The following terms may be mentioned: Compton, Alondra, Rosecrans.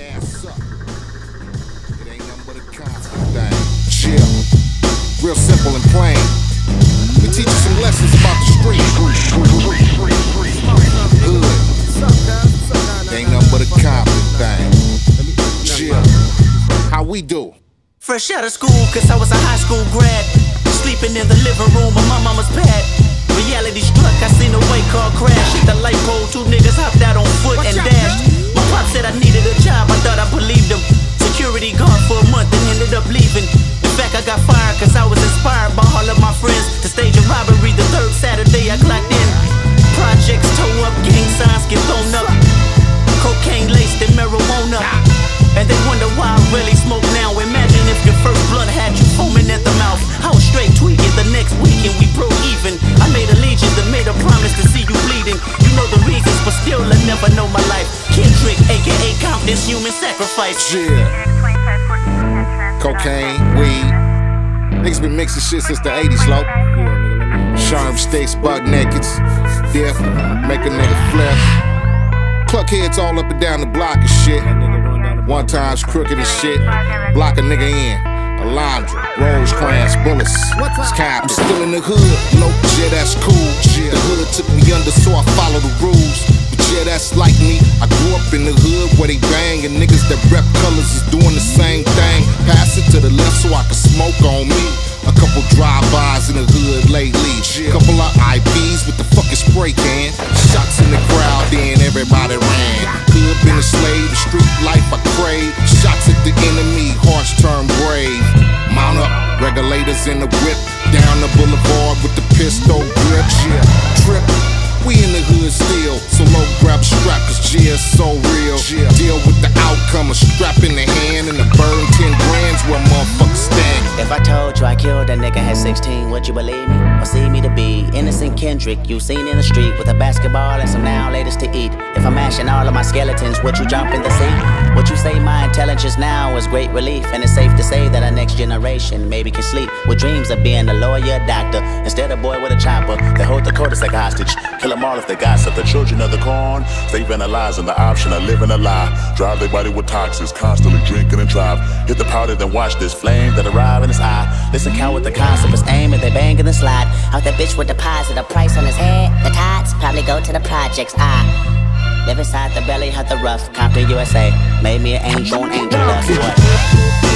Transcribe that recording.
ass up. It ain't nothing but a constant thing. Chill. Real simple and plain. We teach you some lessons about the street. Hood. Ain't nothing but a Compton thing. Chill. How we do? Fresh out of school, cause I was a high school grad. Sleeping in the living room on my mama's pad. Reality struck, I seen a white car crash. Hit the light pole, two niggas hopped out on foot and dashed. My pop said I needed a job, I thought I believed him. Security guard for a month and ended up leaving. In fact, I got fired cause I was inspired by all of my friends to stage a robbery the third Saturday I clocked in. Projects tore up, gang signs get thrown up. Cocaine laced and marijuana. And they wonder why I really smoke now. Imagine if your first blunt had you foaming at the mouth. I was straight tweaking the next weekend, we broke even. I made allegiance and made a promise to see you bleeding. You know the reasons, but still I never know my life. Kendrick, aka Compton's human sacrifice. Yeah. Cocaine, weed. Niggas been mixing shit since the 80s, low. Sharp steaks, buck nakeds. Death, make a nigga flip. Cluck heads all up and down the block and shit. One time's crooked as shit. Block a nigga in. Alondra, Rosecrans, bullets. I'm still in the hood. Nope, yeah, that's cool. Yeah. The hood took me under, so I follow the rules. But yeah, that's like me. I grew up in the hood where they bang, and niggas that rep colors is doing the same thing. Pass it to the left so I can smoke on me. A couple drive-bys in the hood lately. Yeah. Couple of IPs with the fucking spray can. Shots in the crowd, then everybody ran. Hood been a slave, the street life I crave. Shots at the enemy, harsh turn brave. Mount up, regulators in the whip. Down the boulevard with the pistol grip. Yeah, trip. We in the hood still, so low grab strap, cause G is so real. Yeah. Deal with the outcome, a strap in the hand and a burn 10 grand's where motherfuckers stand. If I told you I killed a nigga at 16, would you believe me? Or see me to be innocent Kendrick, you seen in the street with a basketball and some now latest to eat. If I'm mashing all of my skeletons, would you jump in the sea? Would you say my intelligence now is great relief? And it's safe to say that our next generation maybe can sleep with dreams of being a lawyer, a doctor, instead of boy with a chopper. They hold the court like a hostage, kill them all if they gossip. The children of the corn, they vandalizing the option of living a lie. Drive their body with toxins, constantly drinking and drive. Hit the powder, then watch this flame that arrive in his eye. Listen, count with the concept is aim and they bang in the slide. Out that bitch with deposit, a price on his head. The tots probably go to the projects. I live inside the belly of the rough. Compton, USA. Made me an angel on angel dust.